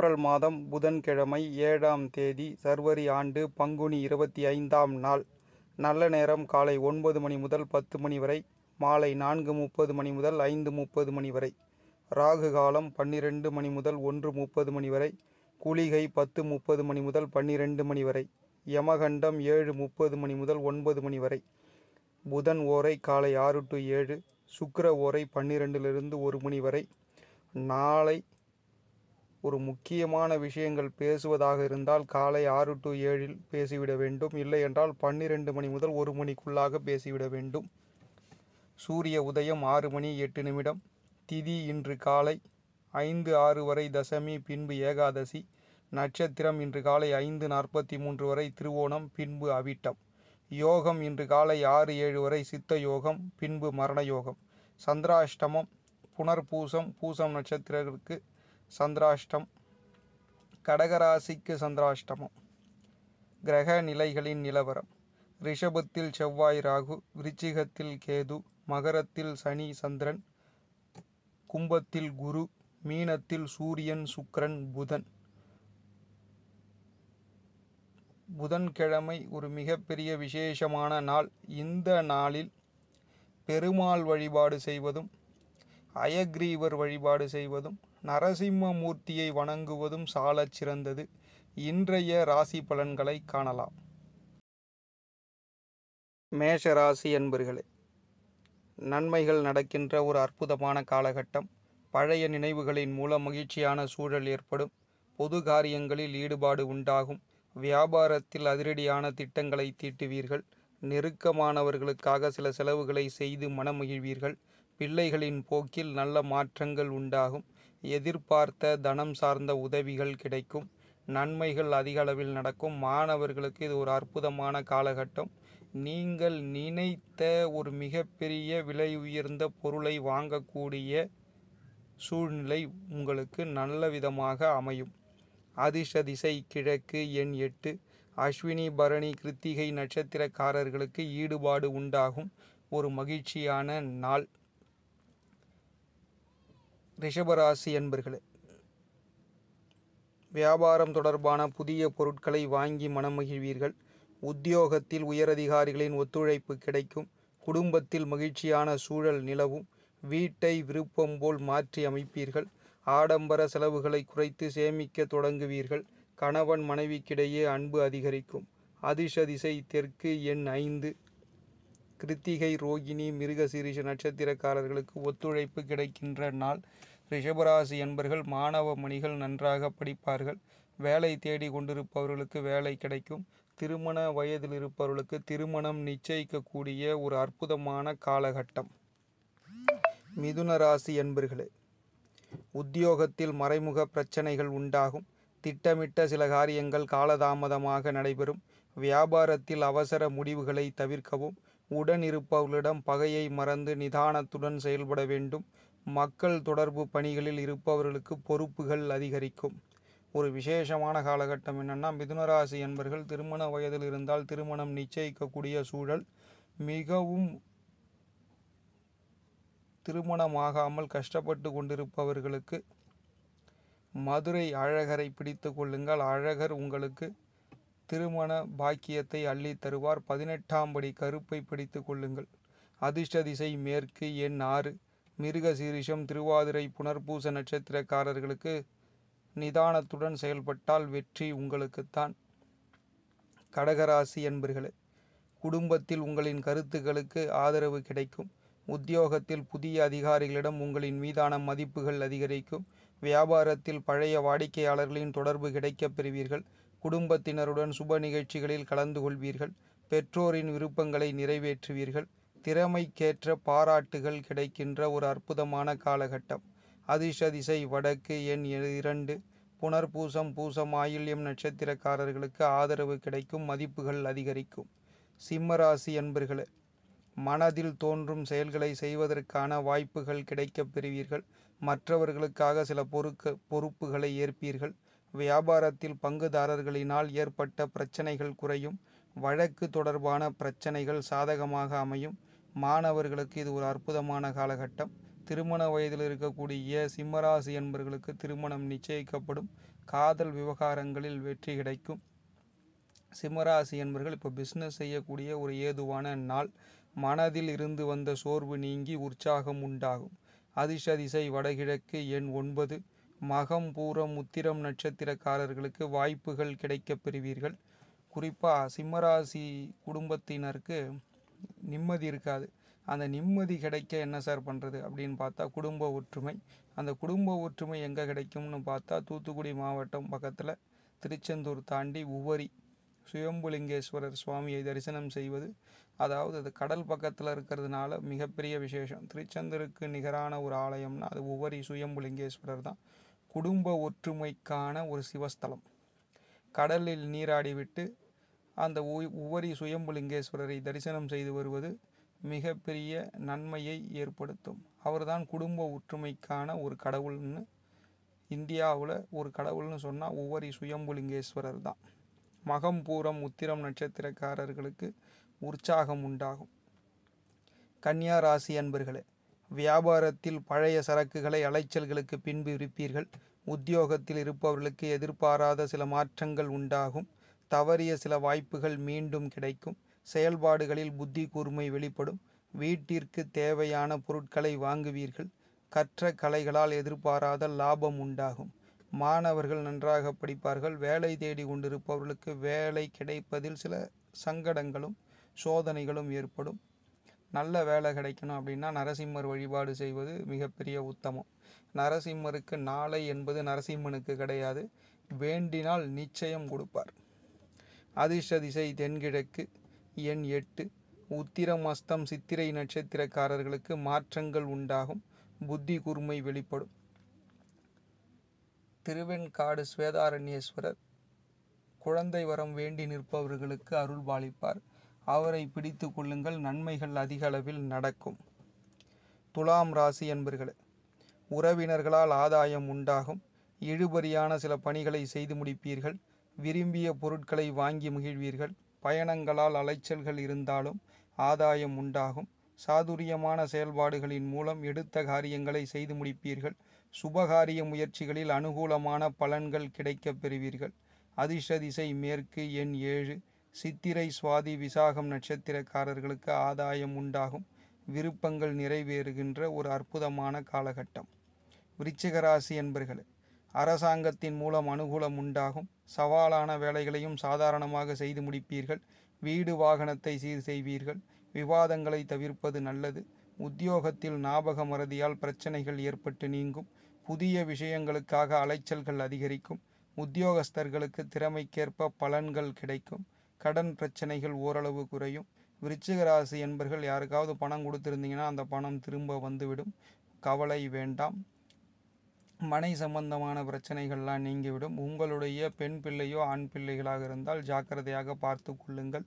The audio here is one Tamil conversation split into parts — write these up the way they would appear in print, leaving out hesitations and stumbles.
ஏப்ரல் மாதம் புதன்கிழமை 7ஆம் தேதி, சர்வரி ஆண்டு பங்குனி 25ஆம் நாள். நல்ல நேரம் காலை 9 மணி முதல் 10 மணி வரை, மாலை 4:30 மணி முதல் 5:30 மணி வரை. ராகு காலம் 12 மணி முதல் 1:30 மணி வரை. குளிகை 10:30 மணி முதல் 12 மணி வரை. யமகண்டம் 7:30 மணி முதல் 9 மணி வரை. புதன் ஓரை காலை 6 to 7, சுக்கிர ஓரை 12லிருந்து 1 மணி வரை. நாளை ஒரு முக்கியமான விஷயங்கள் பேசுவதாக இருந்தால் காலை 6 to 7இல் பேசிவிட வேண்டும். இல்லை என்றால் 12 மணி முதல் 1 மணிக்குள்ளாக பேசிவிட வேண்டும். சூரிய உதயம் 6 மணி 8 நிமிடம். திதி இன்று காலை 5-6 வரை தசமி, பின்பு ஏகாதசி. நட்சத்திரம் இன்று காலை 5:43 வரை திருவோணம், பின்பு அவிட்டம். யோகம் இன்று காலை 6-7 வரை சித்த யோகம், பின்பு மரண யோகம். சந்திராஷ்டமம் புனர்பூசம், பூசம் நட்சத்திரத்திற்கு சந்திராஷ்டம், கடகராசிக்கு சந்திராஷ்டமம். கிரக நிலைகளின் நிலவரம்: ரிஷபத்தில் செவ்வாய் ராகு, விருச்சிகத்தில் கேது, மகரத்தில் சனி சந்திரன், கும்பத்தில் குரு, மீனத்தில் சூரியன் சுக்கிரன் புதன். புதன்கிழமை ஒரு மிகப்பெரிய விசேஷமான நாள். இந்த நாளில் பெருமாள் வழிபாடு செய்வதும், அயக்ரீவர் வழிபாடு செய்வதும், நரசிம்மமூர்த்தியை வணங்குவதும் சாலச் சிறந்தது. இன்றைய ராசி பலன்களை காணலாம். மேஷ ராசி அன்பர்களே, நன்மைகள் நடக்கின்ற ஒரு அற்புதமான காலகட்டம். பழைய நினைவுகளின் மூலம் மகிழ்ச்சியான சூழல் ஏற்படும். பொது காரியங்களில் ஈடுபாடு உண்டாகும். வியாபாரத்தில் அதிரடியான திட்டங்களை தீட்டுவீர்கள். நெருக்கமானவர்களுக்காக சில செலவுகளை செய்து மனமகிழ்வீர்கள். பிள்ளைகளின் போக்கில் நல்ல மாற்றங்கள் உண்டாகும். எதிர்பார்த்த தனம் சார்ந்த உதவிகள் கிடைக்கும். நன்மைகள் அதிக அளவில் நடக்கும். மாணவர்களுக்கு இது ஒரு அற்புதமான காலகட்டம். நீங்கள் நினைத்த ஒரு மிகப்பெரிய விலை உயர்ந்த பொருளை வாங்கக்கூடிய சூழ்நிலை உங்களுக்கு நல்ல விதமாக அமையும். அதிர்ஷ்ட திசை கிழக்கு, எண் 8. அஸ்வினி பரணி கிருத்திகை நட்சத்திரக்காரர்களுக்கு ஈடுபாடு உண்டாகும். ஒரு மகிழ்ச்சியான நாள். ரிஷபராசி அன்பர்களே, வியாபாரம் தொடர்பான புதிய பொருட்களை வாங்கி மனமகிழ்வீர்கள். உத்தியோகத்தில் உயரதிகாரிகளின் ஒத்துழைப்பு கிடைக்கும். குடும்பத்தில் மகிழ்ச்சியான சூழல் நிலவும். வீட்டை விருப்பம் போல் மாற்றி அமைப்பீர்கள். ஆடம்பர செலவுகளை குறைத்து சேமிக்க தொடங்குவீர்கள். கணவன் மனைவிக்கிடையே அன்பு அதிகரிக்கும். அதிர்ஷ்ட திசை தெற்கு, எண் 5. கிருத்திகை ரோகிணி மிருகசீரிஷ நட்சத்திரக்காரர்களுக்கு ஒத்துழைப்பு கிடைக்கின்ற நாள். ரிஷபராசி என்பர்கள் மாணவ மணிகள் நன்றாக படிப்பார்கள். வேலை தேடி கொண்டிருப்பவர்களுக்கு வேலை கிடைக்கும். திருமண வயதில் இருப்பவர்களுக்கு திருமணம் நிச்சயிக்கக்கூடிய ஒரு அற்புதமான காலகட்டம். மிதுன ராசி என்பர்களே, உத்தியோகத்தில் மறைமுக பிரச்சனைகள் உண்டாகும். திட்டமிட்ட சில காரியங்கள் காலதாமதமாக நடைபெறும். வியாபாரத்தில் அவசர முடிவுகளை தவிர்க்கவும். உடன் இருப்பவர்களிடம் பகையை மறந்து நிதானத்துடன் செயல்பட வேண்டும். மக்கள் தொடர்பு பணிகளில் இருப்பவர்களுக்கு பொறுப்புகள் அதிகரிக்கும். ஒரு விசேஷமான காலகட்டம் என்னென்னா, மிதுனராசி என்பர்கள் திருமண வயதில் இருந்தால் திருமணம் நிச்சயிக்கக்கூடிய சூழல். மிகவும் திருமணமாகாமல் கஷ்டப்பட்டு கொண்டிருப்பவர்களுக்கு மதுரை அழகரை பிடித்து கொள்ளுங்கள். அழகர் உங்களுக்கு திருமண பாக்கியத்தை அள்ளி தருவார். 18ஆம் படி கருப்பை பிடித்து கொள்ளுங்கள். அதிர்ஷ்ட திசை மேற்கு, எண் 6. மிருகசீரிஷம் திருவாதிரை புனர்பூச நட்சத்திரக்காரர்களுக்கு நிதானத்துடன் செயல்பட்டால் வெற்றி உங்களுக்குத்தான். கடகராசி என்பர்களே, குடும்பத்தில் உங்களின் கருத்துக்களுக்கு ஆதரவு கிடைக்கும். உத்தியோகத்தில் புதிய அதிகாரிகளிடம் உங்களின் மீதான மதிப்புகள் அதிகரிக்கும். வியாபாரத்தில் பழைய வாடிக்கையாளர்களின் தொடர்பு கிடைக்கப் பெறுவீர்கள். குடும்பத்தினருடன் சுப நிகழ்ச்சிகளில் கலந்து கொள்வீர்கள். பெற்றோரின் விருப்பங்களை நிறைவேற்றுவீர்கள். திறமைக்கேற்ற பாராட்டுகள் கிடைக்கின்ற ஒரு அற்புதமான காலகட்டம். அதிர்ஷ்ட திசை வடக்கு, எண் 2. புனர்பூசம் பூசம் ஆயில்யம் நட்சத்திரக்காரர்களுக்கு ஆதரவு கிடைக்கும். மதிப்புகள் அதிகரிக்கும். சிம்மராசி அன்பர்களே, மனதில் தோன்றும் செயல்களை செய்வதற்கான வாய்ப்புகள் கிடைக்கப் பெறுவீர்கள். மற்றவர்களுக்காக சில பொறுப்புகளை ஏற்பீர்கள். வியாபாரத்தில் பங்குதாரர்களினால் ஏற்பட்ட பிரச்சனைகள் குறையும். வழக்கு தொடர்பான பிரச்சனைகள் சாதகமாக அமையும். மாணவர்களுக்கு இது ஒரு அற்புதமான காலகட்டம். திருமண வயதில் இருக்கக்கூடிய சிம்மராசி என்பர்களுக்கு திருமணம் நிச்சயிக்கப்படும். காதல் விவகாரங்களில் வெற்றி கிடைக்கும். சிம்மராசி என்பர்கள் இப்போ பிஸ்னஸ் செய்யக்கூடிய ஒரு ஏதுவான நாள். மனதில் இருந்து வந்த சோர்வு நீங்கி உற்சாகம் உண்டாகும். அதிர்ஷ்ட திசை வடகிழக்கு, எண் 9. மகம், பூரம், உத்திரம் நட்சத்திரக்காரர்களுக்கு வாய்ப்புகள் கிடைக்கப் பெறுவீர்கள். குறிப்பாக சிம்மராசி குடும்பத்தினருக்கு நிம்மதி இருக்காது. அந்த நிம்மதி கிடைக்க என்ன சார் பண்ணுறது அப்படின்னு பார்த்தா குடும்ப ஒற்றுமை. அந்த குடும்ப ஒற்றுமை எங்கே கிடைக்கும்னு பார்த்தா தூத்துக்குடி மாவட்டம் பக்கத்தில் திருச்செந்தூர் தாண்டி உவரி சுயம்புலிங்கேஸ்வரர் சுவாமியை தரிசனம் செய்வது, அதாவது அது கடல் பக்கத்தில் இருக்கிறதுனால மிகப்பெரிய விசேஷம். திருச்செந்தூருக்கு நிகரான ஒரு ஆலயம்னா அது உவரி சுயம்புலிங்கேஸ்வரர் தான். குடும்ப ஒற்றுமைக்கான ஒரு சிவஸ்தலம். கடலில் நீராடிவிட்டு அந்த உவரி சுயம்புலிங்கேஸ்வரரை தரிசனம் செய்து வருவது மிகப்பெரிய நன்மையை ஏற்படுத்தும். அவர்தான் குடும்ப ஒற்றுமைக்கான ஒரு கடவுள்னு, இந்தியாவில் ஒரு கடவுள்னு சொன்னால் உவரி சுயம்புலிங்கேஸ்வரர் தான். மகம், பூரம், உத்திரம் நட்சத்திரக்காரர்களுக்கு உற்சாகம் உண்டாகும். கன்னியா ராசி அன்பர்களே, வியாபாரத்தில் பழைய சரக்குகளை அலைச்சல்களுக்கு பின்பு விற்பீர்கள். உத்தியோகத்தில் இருப்பவர்களுக்கு எதிர்பாராத சில மாற்றங்கள் உண்டாகும். தவறிய சில வாய்ப்புகள் மீண்டும் கிடைக்கும். செயல்பாடுகளில் புத்தி கூர்மை வெளிப்படும். வீட்டிற்கு தேவையான பொருட்களை வாங்குவீர்கள். கற்ற கலைகளால் எதிர்பாராத லாபம் உண்டாகும். மாணவர்கள் நன்றாக படிப்பார்கள். வேலை தேடி கொண்டிருப்பவர்களுக்கு வேலை கிடைப்பதில் சில சங்கடங்களும் சோதனைகளும் ஏற்படும். நல்ல வேலை கிடைக்கணும் அப்படின்னா நரசிம்மர் வழிபாடு செய்வது மிகப்பெரிய உத்தமம். நரசிம்மருக்கு நாளை என்பது நரசிம்மனுக்கு கிடையாது, வேண்டினால் நிச்சயம் கொடுப்பார். அதிர்ஷ்ட திசை தென்கிழக்கு, எண் 8. உத்திரம், அஸ்தம், சித்திரை நட்சத்திரக்காரர்களுக்கு மாற்றங்கள் உண்டாகும். புத்தி கூர்மை வெளிப்படும். திருவெண்காடு ஸ்வேதாரண்யேஸ்வரர் குழந்தை வரம் வேண்டி நிற்பவர்களுக்கு அருள்பாலிப்பார். அவரை பிடித்து கொள்ளுங்கள், நன்மைகள் அதிக அளவில் நடக்கும். துலாம் ராசி என்பர்களே, உறவினர்களால் ஆதாயம் உண்டாகும். இழுபறியான சில பணிகளை செய்து முடிப்பீர்கள். விரும்பிய பொருட்களை வாங்கி மகிழ்வீர்கள். பயணங்களால் அலைச்சல்கள் இருந்தாலும் ஆதாயம் உண்டாகும். சாதுரியமான செயல்பாடுகளின் மூலம் எடுத்த காரியங்களை செய்து முடிப்பீர்கள். சுபகாரிய முயற்சிகளில் அனுகூலமான பலன்கள் கிடைக்கப் பெறுவீர்கள். அதிர்ஷ்ட திசை மேற்கு, எண் 7. சித்திரை, சுவாதி, விசாகம் நட்சத்திரக்காரர்களுக்கு ஆதாயம் உண்டாகும். விருப்பங்கள் நிறைவேறுகின்ற ஒரு அற்புதமான காலகட்டம். விருச்சிக ராசி என்பர்களே, அரசாங்கத்தின் மூலம் அனுகூலம் உண்டாகும். சவாலான வேலைகளையும் சாதாரணமாக செய்து முடிப்பீர்கள். வீடு வாகனத்தை சீர் செய்வீர்கள். விவாதங்களை தவிர்ப்பது நல்லது. உத்தியோகத்தில் ஞாபக மறதியால் பிரச்சனைகள் ஏற்பட்டு நீங்கும். புதிய விஷயங்களுக்காக அலைச்சல்கள் அதிகரிக்கும். உத்தியோகஸ்தர்களுக்கு திறமைக்கேற்ப பலன்கள் கிடைக்கும். கடன் பிரச்சனைகள் ஓரளவு குறையும். விருச்சிக ராசி என்பர்கள் யாருக்காவது பணம் கொடுத்துருந்தீங்கன்னா அந்த பணம் திரும்ப வந்துவிடும். கவலை வேண்டாம். மனை சம்பந்தமான பிரச்சனைகள்லாம் நீங்கிவிடும். உங்களுடைய பெண் பிள்ளையோ ஆண் பிள்ளைகளாக இருந்தால் ஜாக்கிரதையாக பார்த்து கொள்ளுங்கள்.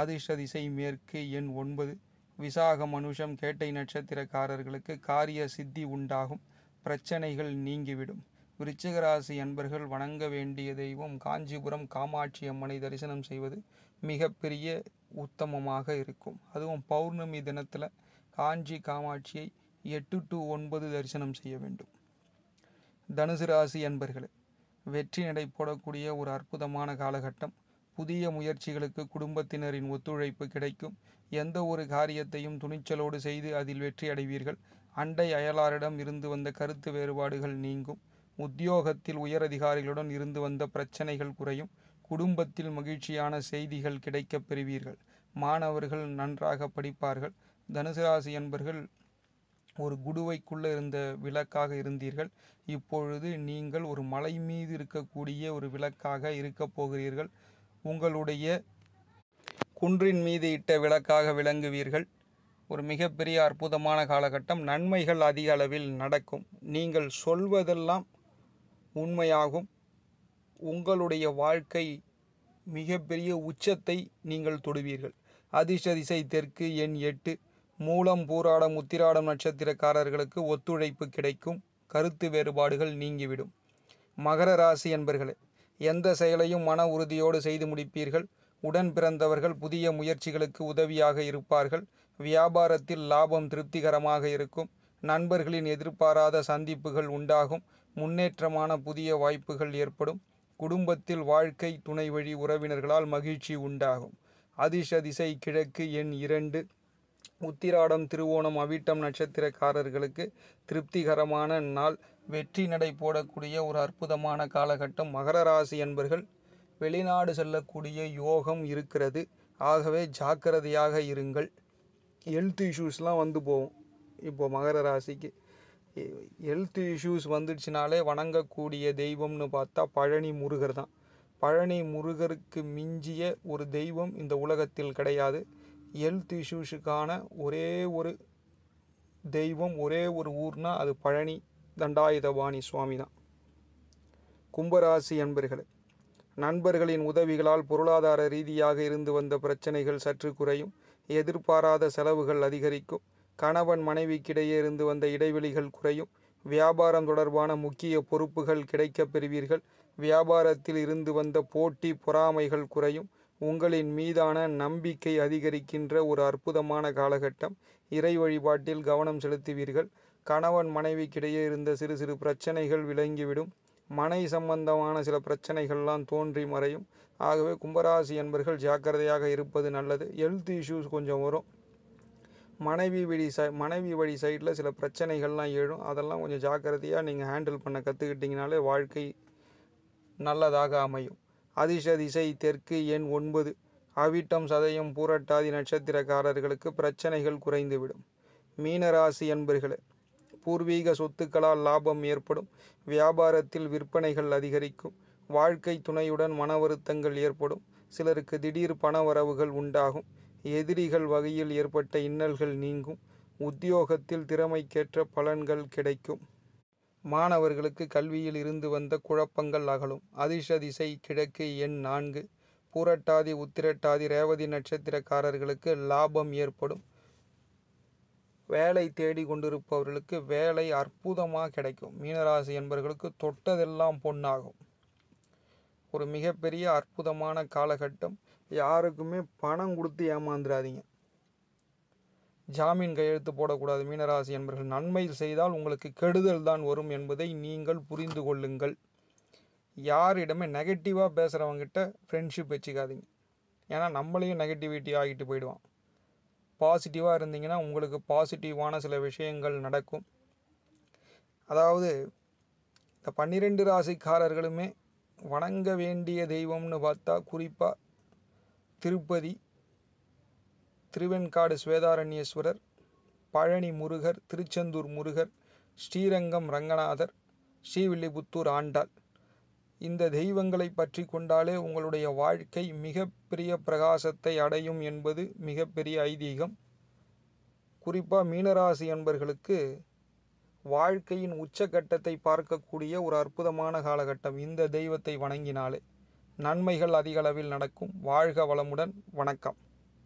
அதிர்ஷ்ட திசை மேற்கு, எண் 9. விசாகம், அனுஷம், கேட்டை நட்சத்திரக்காரர்களுக்கு காரிய சித்தி உண்டாகும். பிரச்சனைகள் நீங்கிவிடும். விருச்சிக ராசி அன்பர்கள் வணங்க வேண்டிய தெய்வம் காஞ்சிபுரம் காமாட்சி அம்மனை தரிசனம் செய்வது மிகப்பெரிய உத்தமமாக இருக்கும். அதுவும் பௌர்ணமி தினத்தில் காஞ்சி காமாட்சியை 8 to 9 தரிசனம் செய்ய வேண்டும். தனுசு ராசி அன்பர்களே, வெற்றி நடை போடக்கூடிய ஒரு அற்புதமான காலகட்டம். புதிய முயற்சிகளுக்கு குடும்பத்தினரின் ஒத்துழைப்பு கிடைக்கும். எந்த ஒரு காரியத்தையும் துணிச்சலோடு செய்து அதில் வெற்றி அடைவீர்கள். அண்டை அயலாரிடம் இருந்து வந்த கருத்து வேறுபாடுகள் நீங்கும். உத்தியோகத்தில் உயரதிகாரிகளுடன் இருந்து வந்த பிரச்சனைகள் குறையும். குடும்பத்தில் மகிழ்ச்சியான செய்திகள் கிடைக்கப் பெறுவீர்கள். மாணவர்கள் நன்றாக படிப்பார்கள். தனுசு ராசி என்பர்கள் ஒரு குடுவைக்குள்ளே இருந்த விளக்காக இருந்தீர்கள். இப்பொழுது நீங்கள் ஒரு மலை மீது இருக்கக்கூடிய ஒரு விளக்காக இருக்கப் போகிறீர்கள். உங்களுடைய குன்றின் மீது இட்ட விளக்காக விளங்குவீர்கள். ஒரு மிகப்பெரிய அற்புதமான காலகட்டம். நன்மைகள் அதிக அளவில் நடக்கும். நீங்கள் சொல்வதெல்லாம் உண்மையாகும். உங்களுடைய வாழ்க்கை மிகப்பெரிய உச்சத்தை நீங்கள் தொடுவீர்கள். அதிர்ஷ்ட திசை தெற்கு, எண் 8. மூலம், பூராடம், உத்திராடம் நட்சத்திரக்காரர்களுக்கு ஒத்துழைப்பு கிடைக்கும். கருத்து வேறுபாடுகள் நீங்கிவிடும். மகர ராசி என்பர்களே, எந்த செயலையும் மன உறுதியோடு செய்து முடிப்பீர்கள். உடன் பிறந்தவர்கள் புதிய முயற்சிகளுக்கு உதவியாக இருப்பார்கள். வியாபாரத்தில் லாபம் திருப்திகரமாக இருக்கும். நண்பர்களின் எதிர்பாராத சந்திப்புகள் உண்டாகும். முன்னேற்றமான புதிய வாய்ப்புகள் ஏற்படும். குடும்பத்தில் வாழ்க்கை துணை வழி உறவினர்களால் மகிழ்ச்சி உண்டாகும். அதிர்ஷ்ட திசை கிழக்கு, எண் 2. உத்திராடம், திருவோணம், அவிட்டம் நட்சத்திரக்காரர்களுக்கு திருப்திகரமான நாள். வெற்றி நடை போடக்கூடிய ஒரு அற்புதமான காலகட்டம். மகர ராசி என்பர்கள் வெளிநாடு செல்லக்கூடிய யோகம் இருக்கிறது. ஆகவே ஜாக்கிரதையாக இருங்கள். ஹெல்த் இஷ்யூஸ்லாம் வந்து போகும். இப்போது மகர ராசிக்கு ஹெல்த் இஷ்யூஸ் வந்துடுச்சுனாலே வணங்கக்கூடிய தெய்வம்னு பார்த்தா பழனி முருகர் தான். பழனி முருகருக்கு மிஞ்சிய ஒரு தெய்வம் இந்த உலகத்தில் கிடையாது. ஹெல்த் இஷ்யூஸுக்கான ஒரே ஒரு தெய்வம், ஒரே ஒரு ஊர்னால் அது பழனி தண்டாயுதபாணி சுவாமி தான். கும்பராசி அன்பர்களே, நண்பர்களின் உதவிகளால் பொருளாதார ரீதியாக இருந்து வந்த பிரச்சனைகள் சற்று குறையும். எதிர்பாராத செலவுகள் அதிகரிக்கும். கணவன் மனைவிக்கிடையே இருந்து வந்த இடைவெளிகள் குறையும். வியாபாரம் தொடர்பான முக்கிய பொறுப்புகள் கிடைக்கப் பெறுவீர்கள். வியாபாரத்தில் இருந்து வந்த போட்டி பொறாமைகள் குறையும். உங்களின் மீதான நம்பிக்கை அதிகரிக்கின்ற ஒரு அற்புதமான காலகட்டம். இறை வழிபாட்டில் கவனம் செலுத்துவீர்கள். கணவன் மனைவிக்கிடையே இருந்த சிறு சிறு பிரச்சனைகள் விலங்கிவிடும். மனை சம்பந்தமான சில பிரச்சனைகள்லாம் தோன்றி மறையும். ஆகவே கும்பராசி என்பர்கள் ஜாக்கிரதையாக இருப்பது நல்லது. ஹெல்த் இஷ்யூஸ் கொஞ்சம் வரும். மனைவி வழி சைடில் சில பிரச்சனைகள்லாம் எழும். அதெல்லாம் கொஞ்சம் ஜாக்கிரதையாக நீங்கள் ஹேண்டில் பண்ண கற்றுக்கிட்டிங்கனாலே வாழ்க்கை நல்லதாக அமையும். அதிர்ஷ்ட திசை தெற்கு, எண் 9. அவிட்டம் சதயம் பூரட்டாதி நட்சத்திரக்காரர்களுக்கு பிரச்சனைகள் குறைந்துவிடும். மீனராசி என்பர்களே, பூர்வீக சொத்துக்களால் லாபம் ஏற்படும். வியாபாரத்தில் விற்பனைகள் அதிகரிக்கும். வாழ்க்கை துணையுடன் மன வருத்தங்கள் ஏற்படும். சிலருக்கு திடீர் பணவரவுகள் உண்டாகும். எதிரிகள் வகையில் ஏற்பட்ட இன்னல்கள் நீங்கும். உத்தியோகத்தில் திறமைக்கேற்ற பலன்கள் கிடைக்கும். மாணவர்களுக்கு கல்வியில் இருந்து வந்த குழப்பங்கள் அகலும். அதிர்ஷ்ட திசை கிழக்கு, எண் 4. பூரட்டாதி உத்திரட்டாதி ரேவதி நட்சத்திரக்காரர்களுக்கு லாபம் ஏற்படும். வேலை தேடி கொண்டிருப்பவர்களுக்கு வேலை அற்புதமாக கிடைக்கும். மீனராசி என்பவர்களுக்கு தொட்டதெல்லாம் பொன்னாகும். ஒரு மிகப்பெரிய அற்புதமான காலகட்டம். யாருக்குமே பணம் கொடுத்து ஏமாந்துடாதீங்க. ஜாமீன் கையெழுத்து போடக்கூடாது. மீனராசி என்பவர்கள் நன்மை செய்தால் உங்களுக்கு கெடுதல் தான் வரும் என்பதை நீங்கள் புரிந்து கொள்ளுங்கள். யாரிடமே நெகட்டிவாக பேசுகிறவங்கிட்ட ஃப்ரெண்ட்ஷிப் வச்சுக்காதீங்க. ஏன்னா நம்மளையும் நெகட்டிவிட்டி ஆகிட்டு போயிடுவான். பாசிட்டிவாக இருந்தீங்கன்னா உங்களுக்கு பாசிட்டிவான சில விஷயங்கள் நடக்கும். அதாவது இந்த 12 ராசிக்காரர்களுமே வணங்க வேண்டிய தெய்வம்னு பார்த்தா குறிப்பாக திருப்பதி, திருவெண்காடு ஸ்வேதாரண்யேஸ்வரர், பழனி முருகர், திருச்செந்தூர் முருகர், ஸ்ரீரங்கம் ரங்கநாதர், ஸ்ரீவில்லிபுத்தூர் ஆண்டாள். இந்த தெய்வங்களை பற்றி கொண்டாலே உங்களுடைய வாழ்க்கை மிகப்பெரிய பிரகாசத்தை அடையும் என்பது மிகப்பெரிய ஐதீகம். குறிப்பாக மீனராசி என்பர்களுக்கு வாழ்க்கையின் உச்சகட்டத்தை பார்க்கக்கூடிய ஒரு அற்புதமான காலகட்டம். இந்த தெய்வத்தை வணங்கினாலே நன்மைகள் அதிக அளவில் நடக்கும். வாழ்க வளமுடன். வணக்கம்.